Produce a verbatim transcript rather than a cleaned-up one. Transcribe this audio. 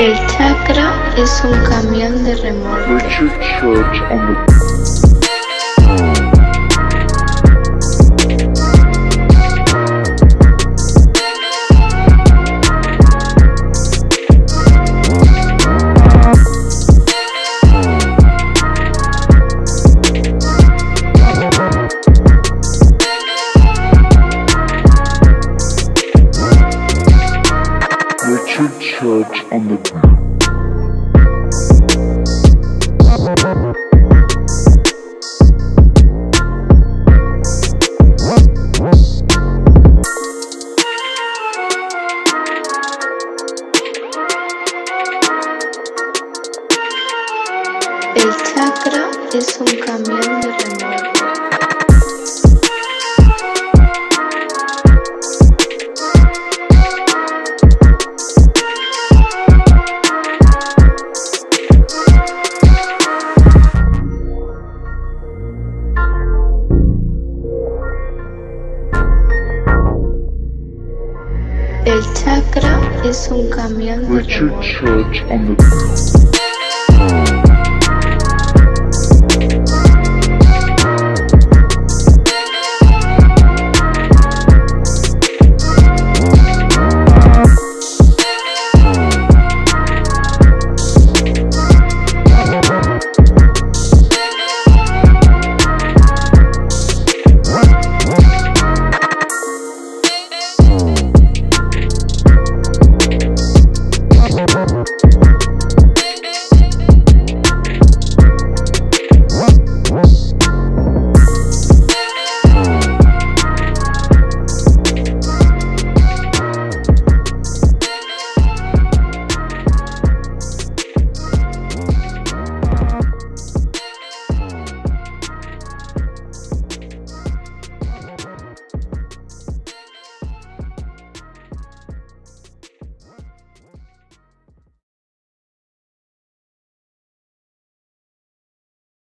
El chakra es un camión de remolque. Richard Church on the Richard Church on the ground. El chakra es un camión de remolque. El chakra es un camión de remolque. Richard Church on the